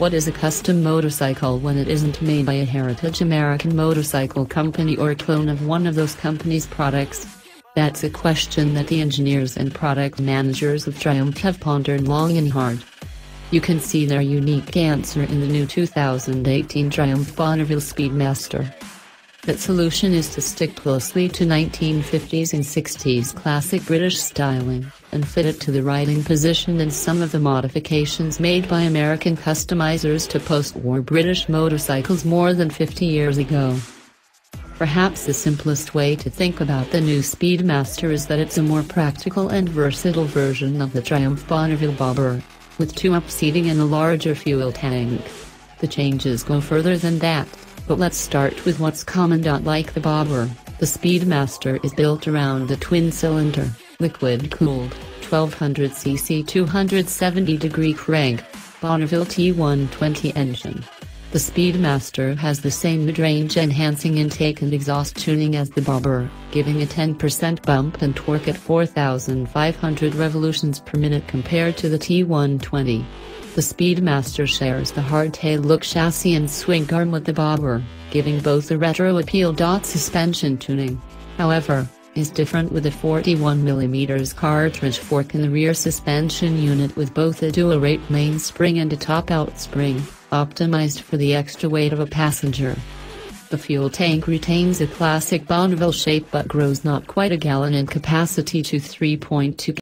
What is a custom motorcycle when it isn't made by a heritage American motorcycle company or a clone of one of those companies' products? That's a question that the engineers and product managers of Triumph have pondered long and hard. You can see their unique answer in the new 2018 Triumph Bonneville Speedmaster. That solution is to stick closely to 1950s and 60s classic British styling, and fit it to the riding position and some of the modifications made by American customizers to post-war British motorcycles more than 50 years ago. Perhaps the simplest way to think about the new Speedmaster is that it's a more practical and versatile version of the Triumph Bonneville Bobber, with two-up seating and a larger fuel tank. The changes go further than that. But let's start with what's common. Like the Bobber, the Speedmaster is built around the twin-cylinder, liquid-cooled, 1200cc 270-degree crank, Bonneville T120 engine. The Speedmaster has the same mid-range enhancing intake and exhaust tuning as the Bobber, giving a 10% bump in torque at 4,500 revolutions per minute compared to the T120. The Speedmaster shares the hardtail look chassis and swing arm with the Bobber, giving both a retro appeal. Suspension tuning, however, is different with a 41mm cartridge fork in the rear suspension unit with both a dual-rate mainspring and a top-out spring, optimized for the extra weight of a passenger. The fuel tank retains a classic Bonneville shape but grows not quite a gallon in capacity to 3.2 gallons.